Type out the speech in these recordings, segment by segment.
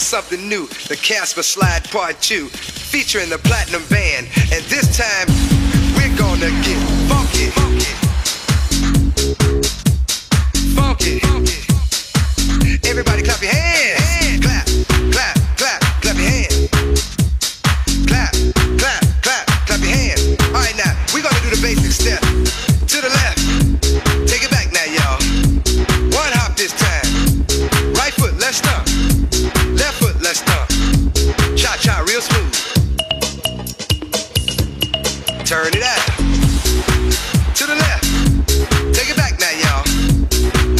is something new. The Casper Slide Part 2, featuring the Platinum Band. And this time, we're gonna get funky. Funky. Funky. Everybody clap your hands. Clap, clap, clap, clap your hands. Clap, clap, clap, clap your hands. All right, now, we're gonna do the basic step. To the left. Take it back now, y'all. One hop this time. Right foot, left stomp. Left foot, left stomp. Cha-cha real smooth. Turn it out. To the left. Take it back now, y'all.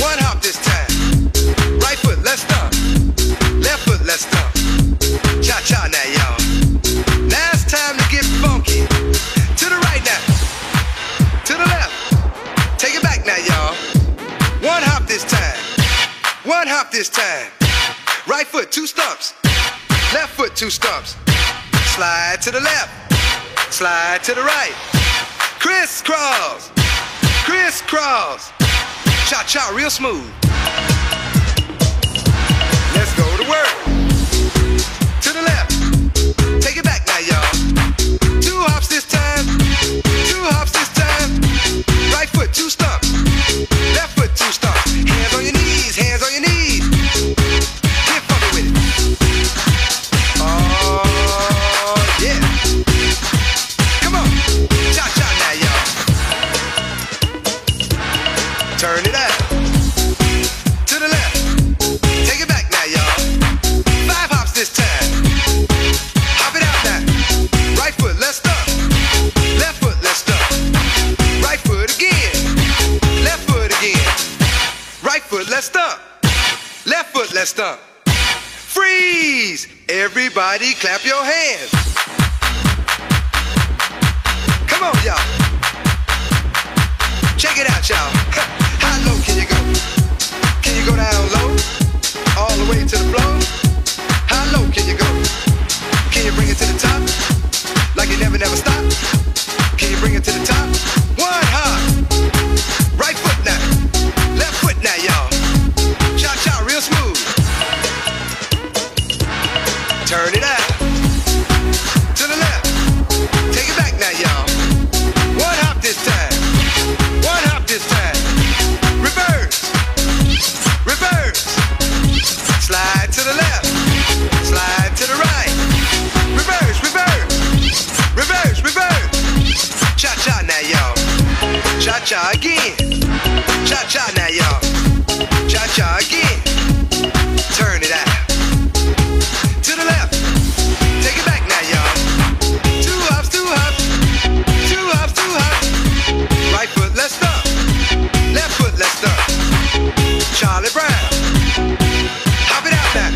One hop this time. Right foot, left stomp. Left foot, left stomp. Cha-cha now, y'all. Now it's time to get funky. To the right now. To the left. Take it back now, y'all. One hop this time. One hop this time. Right foot, two stumps. Left foot, two stumps. Slide to the left. Slide to the right. Crisscross. Crisscross. Cha-cha real smooth. Let's go to work. To the left. Take it back now, y'all. Two hops this time. Two hops this time. Right foot, two stumps. Left foot, two stumps. Hands on your knees. Hands on your knees. Get funky with it. Oh, yeah. Come on. Cha-cha now, y'all. Turn it up. To the left. Take it back now, y'all. Five hops this time. Hop it out now. Right foot, left stump. Left foot, left stump. Right foot again. Left foot again. Right foot, left stump. Left foot, left stump. Freeze! Everybody clap your hands. Come on, y'all. Check it out, y'all. How low can you go? Can you go down low? All the way to the floor? How low can you go? Can you bring it to the top? Like you never, never stop? Can you bring it to the top? One hop. Right foot now. Left foot now, y'all. Cha-cha real smooth. Turn it out. To the left. Take it back now, y'all. One hop this time. One hop this time. Reverse. Reverse. Slide to the left. Slide to the right. Reverse, reverse. Reverse, reverse. Cha-cha now, y'all. Cha-cha again. Cha-cha now, y'all. Cha-cha again. Turn it out. To the left. Take it back now, y'all. Two hops, two hops. Two hops, two hops. Right foot, left stump. Left foot, left stump. Charlie Brown. Hop it out now.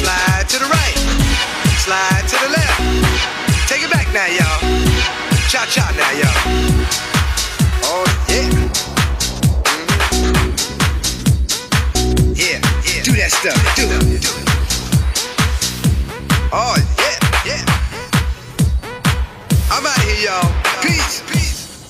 Slide to the right. Slide to the left. Take it back now, y'all. Cha-cha now, y'all. Oh, yeah. Mm-hmm. Yeah, yeah. Do that stuff. Do it. Do it. Oh, yeah, yeah. I'm out of here, y'all. Peace. Peace.